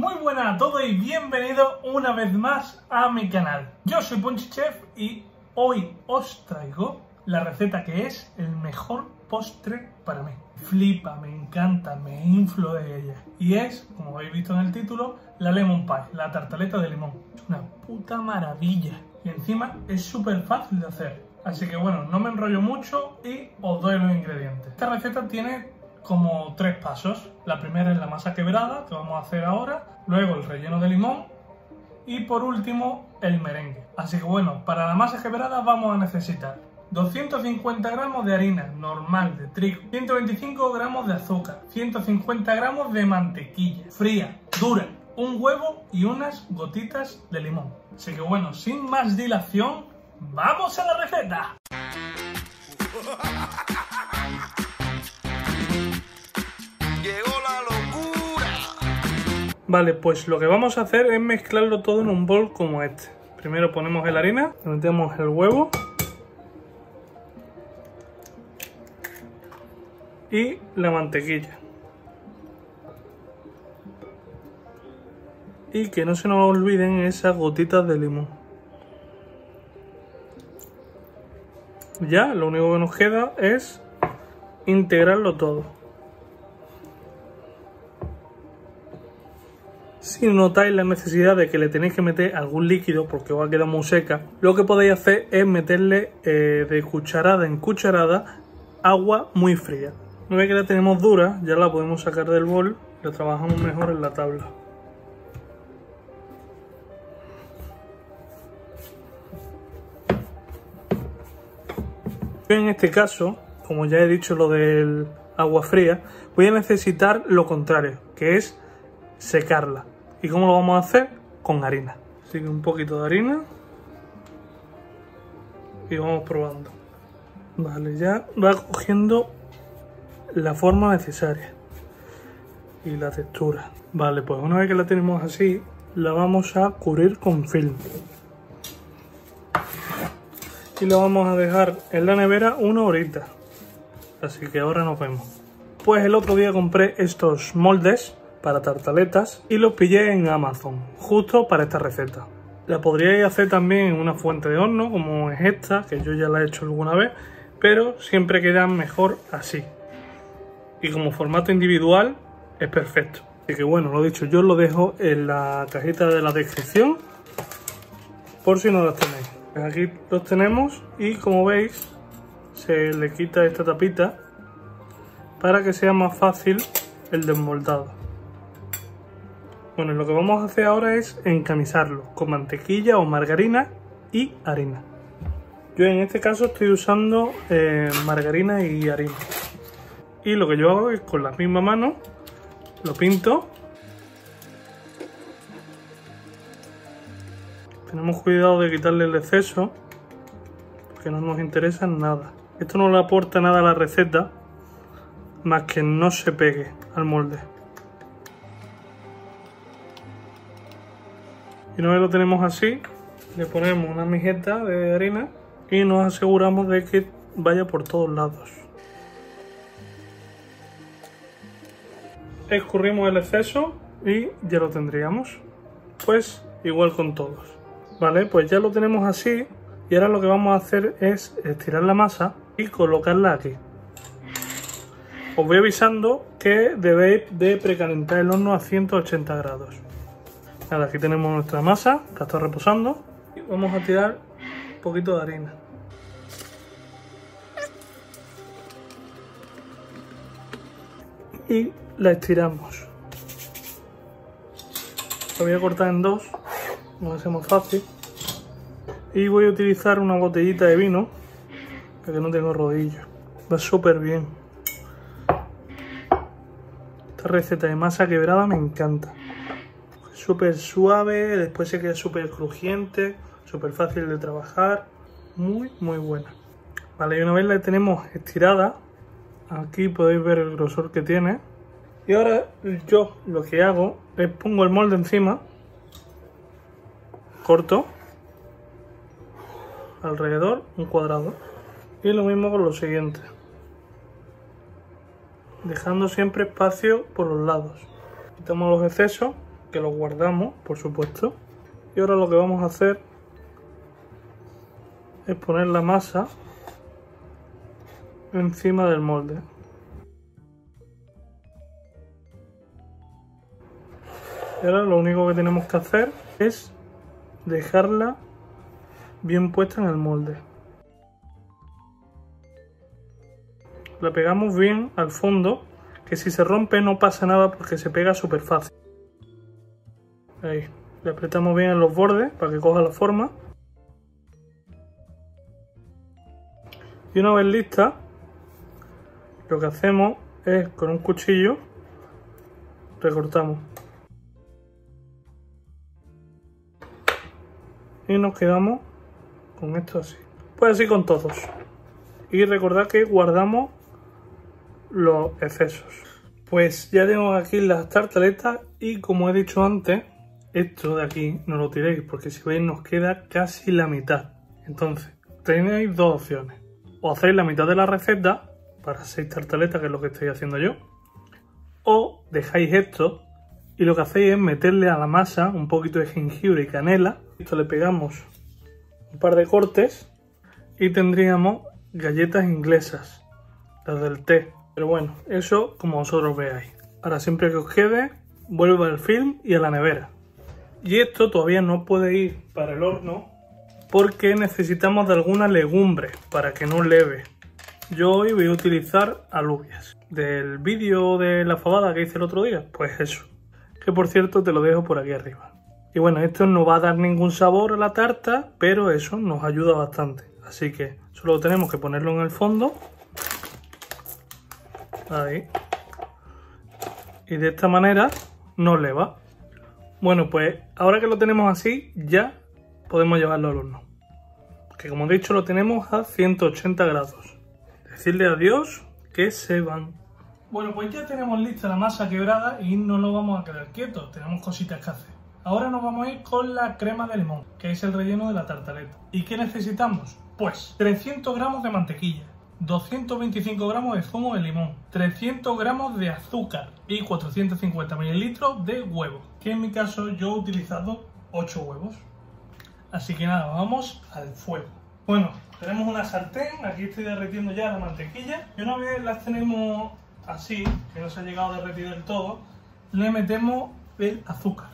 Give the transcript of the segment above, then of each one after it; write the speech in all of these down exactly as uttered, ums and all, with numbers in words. Muy buenas a todos y bienvenidos una vez más a mi canal. Yo soy PonchiChef y hoy os traigo la receta que es el mejor postre para mí. Flipa, me encanta, me inflo de ella. Y es, como habéis visto en el título, la lemon pie, la tartaleta de limón. Es una puta maravilla. Y encima es súper fácil de hacer. Así que bueno, no me enrollo mucho y os doy los ingredientes. Esta receta tiene como tres pasos. La primera es la masa quebrada, que vamos a hacer ahora, luego el relleno de limón y por último el merengue. Así que bueno, para la masa quebrada vamos a necesitar doscientos cincuenta gramos de harina normal de trigo, ciento veinticinco gramos de azúcar, ciento cincuenta gramos de mantequilla fría, dura, un huevo y unas gotitas de limón. Así que bueno, sin más dilación, ¡vamos a la receta! Vale, pues lo que vamos a hacer es mezclarlo todo en un bol como este. Primero ponemos la harina, metemos el huevo y la mantequilla. Y que no se nos olviden esas gotitas de limón. Ya, lo único que nos queda es integrarlo todo. Si notáis la necesidad de que le tenéis que meter algún líquido porque os ha quedado muy seca, lo que podéis hacer es meterle eh, de cucharada en cucharada agua muy fría. Una vez que la tenemos dura, ya la podemos sacar del bol y la trabajamos mejor en la tabla. En este caso, como ya he dicho lo del agua fría, voy a necesitar lo contrario, que es secarla. ¿Y cómo lo vamos a hacer? Con harina. Así que un poquito de harina y vamos probando. Vale, ya va cogiendo la forma necesaria y la textura. Vale, pues una vez que la tenemos así, la vamos a cubrir con film y la vamos a dejar en la nevera una horita. Así que ahora nos vemos. Pues el otro día compré estos moldes para tartaletas y los pillé en Amazon, justo para esta receta. La podríais hacer también en una fuente de horno, como es esta, que yo ya la he hecho alguna vez, pero siempre quedan mejor así. Y como formato individual es perfecto. Así que bueno, lo dicho, yo os lo dejo en la cajita de la descripción, por si no las tenéis. Pues aquí los tenemos y como veis, se le quita esta tapita para que sea más fácil el desmoldado. Bueno, lo que vamos a hacer ahora es encamisarlo con mantequilla o margarina y harina. Yo en este caso estoy usando eh, margarina y harina. Y lo que yo hago es con la misma mano lo pinto. Tenemos cuidado de quitarle el exceso, porque no nos interesa nada. Esto no le aporta nada a la receta, más que no se pegue al molde. Y una vez lo tenemos así, le ponemos una mijita de harina y nos aseguramos de que vaya por todos lados. Escurrimos el exceso y ya lo tendríamos. Pues igual con todos. Vale, pues ya lo tenemos así y ahora lo que vamos a hacer es estirar la masa y colocarla aquí. Os voy avisando que debéis de precalentar el horno a ciento ochenta grados. Nada, aquí tenemos nuestra masa que está reposando y vamos a tirar un poquito de harina. Y la estiramos. La voy a cortar en dos, nos hace más fácil. Y voy a utilizar una botellita de vino, ya que no tengo rodillo. Va súper bien. Esta receta de masa quebrada me encanta. Súper suave, después se queda súper crujiente, súper fácil de trabajar, muy muy buena. Vale, y una vez la tenemos estirada, aquí podéis ver el grosor que tiene. Y ahora yo lo que hago es pongo el molde encima, corto alrededor un cuadrado y lo mismo con lo siguiente, dejando siempre espacio por los lados. Quitamos los excesos que lo guardamos, por supuesto. Y ahora lo que vamos a hacer es poner la masa encima del molde. Y ahora lo único que tenemos que hacer es dejarla bien puesta en el molde. La pegamos bien al fondo, que si se rompe no pasa nada porque se pega súper fácil. Ahí, le apretamos bien en los bordes para que coja la forma. Y una vez lista, lo que hacemos es con un cuchillo recortamos. Y nos quedamos con esto así. Pues así con todos. Y recordad que guardamos los excesos. Pues ya tengo aquí las tartaletas y como he dicho antes, esto de aquí no lo tiréis porque si veis nos queda casi la mitad. Entonces tenéis dos opciones. O hacéis la mitad de la receta para seis tartaletas, que es lo que estoy haciendo yo. O dejáis esto y lo que hacéis es meterle a la masa un poquito de jengibre y canela. Esto le pegamos un par de cortes y tendríamos galletas inglesas, las del té. Pero bueno, eso como vosotros veáis. Ahora siempre que os quede, vuelve al film y a la nevera. Y esto todavía no puede ir para el horno porque necesitamos de alguna legumbre para que no leve. Yo hoy voy a utilizar alubias del vídeo de la fabada que hice el otro día, pues eso, que por cierto te lo dejo por aquí arriba. Y bueno, esto no va a dar ningún sabor a la tarta, pero eso nos ayuda bastante. Así que solo tenemos que ponerlo en el fondo, ahí, y de esta manera no le va. Bueno, pues ahora que lo tenemos así, ya podemos llevarlo al horno, que como he dicho lo tenemos a ciento ochenta grados. Decirle adiós, que se van. Bueno, pues ya tenemos lista la masa quebrada y no lo vamos a quedar quietos, tenemos cositas que hacer. Ahora nos vamos a ir con la crema de limón, que es el relleno de la tartaleta. ¿Y qué necesitamos? Pues trescientos gramos de mantequilla, doscientos veinticinco gramos de zumo de limón, trescientos gramos de azúcar y cuatrocientos cincuenta mililitros de huevo, que en mi caso yo he utilizado ocho huevos. Así que nada, vamos al fuego. Bueno, tenemos una sartén, aquí estoy derritiendo ya la mantequilla. Y una vez las tenemos así, que no se ha llegado a derretir del todo, le metemos el azúcar.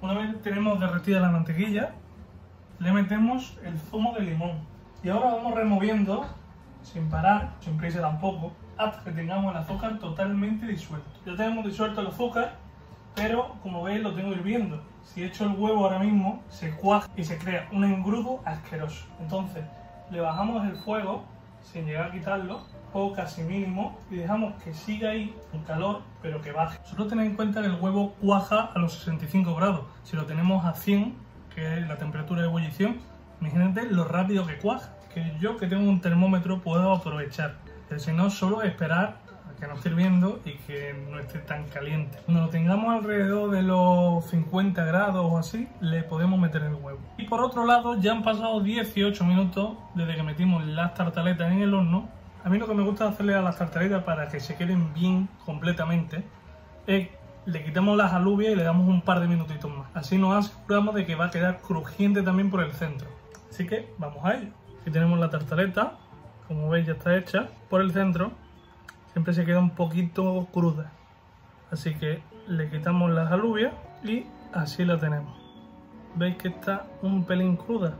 Una vez tenemos derretida la mantequilla, le metemos el zumo de limón. Y ahora vamos removiendo, sin parar, sin prisa tampoco, hasta que tengamos el azúcar totalmente disuelto. Ya tenemos disuelto el azúcar, pero como veis lo tengo hirviendo. Si echo el huevo ahora mismo, se cuaja y se crea un engrudo asqueroso. Entonces, le bajamos el fuego, sin llegar a quitarlo, o casi mínimo, y dejamos que siga ahí el calor, pero que baje. Solo tened en cuenta que el huevo cuaja a los sesenta y cinco grados. Si lo tenemos a cien, que es la temperatura de ebullición, imagínate lo rápido que cuaja. Que yo, que tengo un termómetro, puedo aprovechar. Pero si no, solo esperar a que no esté hirviendo y que no esté tan caliente. Cuando lo tengamos alrededor de los cincuenta grados o así, le podemos meter el huevo. Y por otro lado, ya han pasado dieciocho minutos desde que metimos las tartaletas en el horno. A mí lo que me gusta hacerle a las tartaletas para que se queden bien completamente es le quitamos las alubias y le damos un par de minutitos más. Así nos aseguramos de que va a quedar crujiente también por el centro. Así que vamos a ello. Aquí tenemos la tartaleta, como veis ya está hecha. Por el centro siempre se queda un poquito cruda. Así que le quitamos las alubias y así la tenemos. ¿Veis que está un pelín cruda?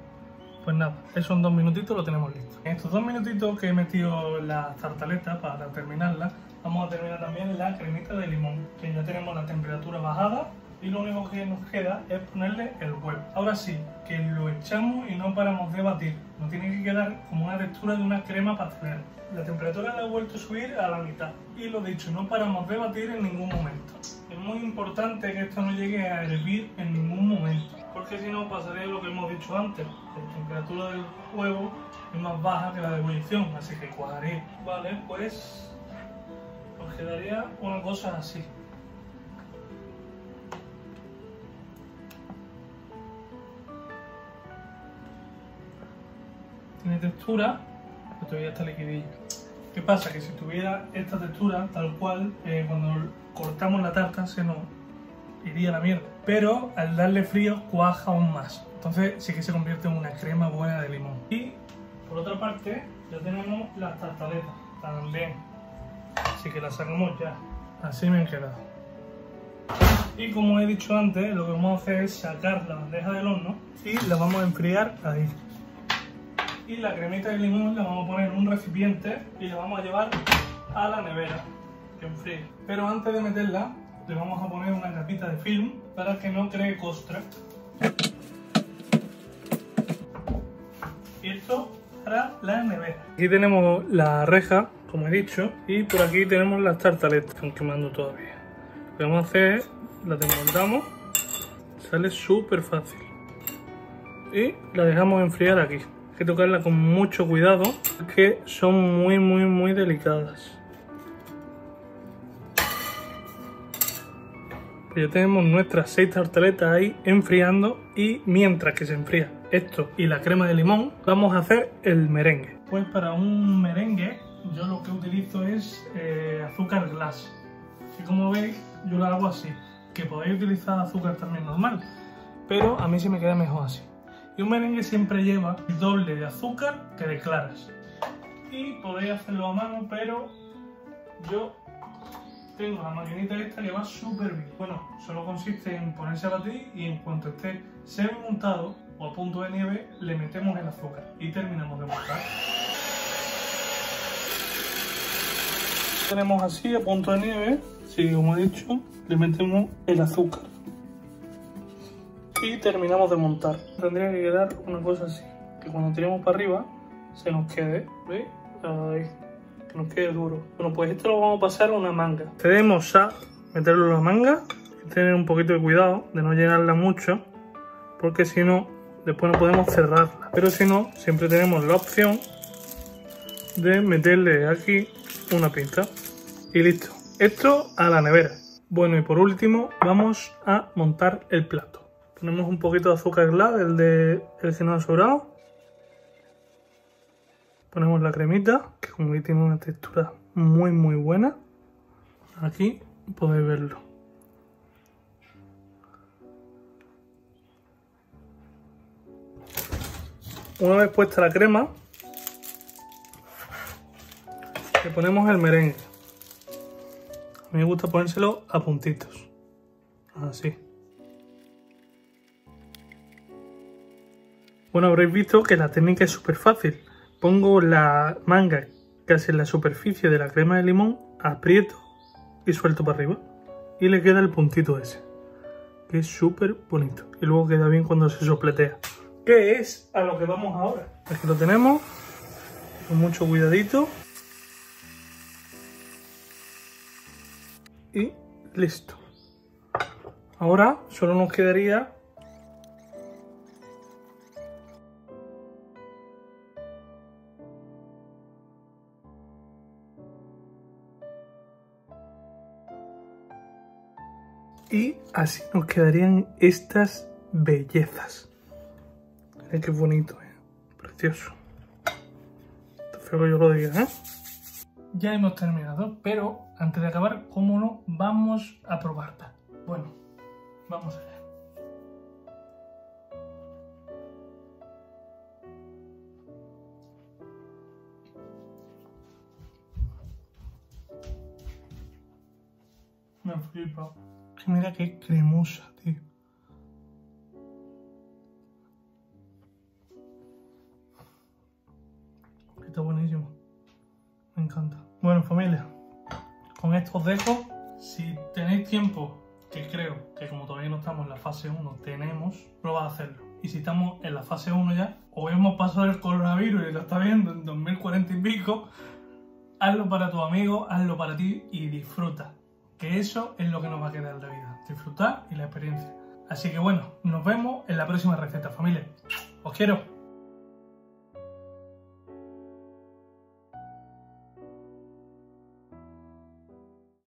Pues nada, eso en dos minutitos lo tenemos listo. En estos dos minutitos que he metido las tartaletas para terminarlas, vamos a terminar también la cremita de limón, que ya tenemos la temperatura bajada y lo único que nos queda es ponerle el huevo. Ahora sí, que lo echamos y no paramos de batir. Nos tiene que quedar como una textura de una crema pastelera. La temperatura la he vuelto a subir a la mitad. Y lo dicho, no paramos de batir en ningún momento. Es muy importante que esto no llegue a hervir en ningún momento, porque si no pasaría lo que hemos dicho antes, la temperatura del huevo es más baja que la de ebullición, así que cuajaría. Vale, pues nos quedaría una cosa así. Tiene textura, pero todavía está liquidillo. ¿Qué pasa? Que si tuviera esta textura tal cual, eh, cuando cortamos la tarta se nos iría a la mierda, pero al darle frío cuaja aún más, entonces sí que se convierte en una crema buena de limón. Y por otra parte ya tenemos las tartaletas también, así que las sacamos ya, así me han quedado. Y como he dicho antes, lo que vamos a hacer es sacar la bandeja del horno y la vamos a enfriar ahí. Y la cremita de limón la vamos a poner en un recipiente y la vamos a llevar a la nevera que enfríe. Pero antes de meterla le vamos a poner una capita de film para que no cree costra. Y esto para la nevera. Aquí tenemos la reja, como he dicho, y por aquí tenemos las tartaletas que están quemando todavía. Lo que vamos a hacer es, la desmontamos, sale súper fácil. Y la dejamos enfriar aquí. Hay que tocarla con mucho cuidado, porque son muy, muy, muy delicadas. Ya tenemos nuestras seis tartaletas ahí enfriando, y mientras que se enfría esto y la crema de limón, vamos a hacer el merengue. Pues para un merengue yo lo que utilizo es eh, azúcar glass, que como veis yo la hago así, que podéis utilizar azúcar también normal, pero a mí se me queda mejor así. Y un merengue siempre lleva el doble de azúcar que de claras. Y podéis hacerlo a mano, pero yo tengo la maquinita esta que va súper bien. Bueno, solo consiste en ponerse a batir y en cuanto esté semi-montado o a punto de nieve, le metemos el azúcar y terminamos de montar. Tenemos así a punto de nieve, sí, como he dicho, le metemos el azúcar y terminamos de montar. Tendría que quedar una cosa así, que cuando tiremos para arriba se nos quede, ¿veis? Ahí. Que nos quede duro. Bueno, pues esto lo vamos a pasar a una manga. Procedemos a meterlo en la manga. Hay que tener un poquito de cuidado de no llenarla mucho, porque si no, después no podemos cerrarla. Pero si no, siempre tenemos la opción de meterle aquí una pinta. Y listo. Esto a la nevera. Bueno, y por último, vamos a montar el plato. Ponemos un poquito de azúcar glass, el de el que nos ha sobrado. Ponemos la cremita, que como veis tiene una textura muy muy buena. Aquí podéis verlo. Una vez puesta la crema, le ponemos el merengue. A mí me gusta ponérselo a puntitos, así. Bueno, habréis visto que la técnica es súper fácil. Pongo la manga casi en la superficie de la crema de limón, aprieto y suelto para arriba. Y le queda el puntito ese, que es súper bonito. Y luego queda bien cuando se sopletea. ¿Qué es a lo que vamos ahora? Aquí lo tenemos, con mucho cuidadito. Y listo. Ahora solo nos quedaría y así nos quedarían estas bellezas. Mirad qué bonito, ¿eh? Precioso. Está feo que yo lo diga, ¿eh? Ya hemos terminado, pero antes de acabar, cómo no, vamos a probarla. Bueno, vamos allá. Me flipa. Mira qué cremosa, tío. Está buenísimo. Me encanta. Bueno, familia, con esto os dejo. Si tenéis tiempo, que creo que como todavía no estamos en la fase uno, tenemos, probad a hacerlo. Y si estamos en la fase uno ya, o hemos pasado el coronavirus y lo está viendo en dos mil cuarenta y pico, hazlo para tu amigo, hazlo para ti y disfruta. Que eso es lo que nos va a quedar de la vida, disfrutar y la experiencia. Así que bueno, nos vemos en la próxima receta, familia. Os quiero.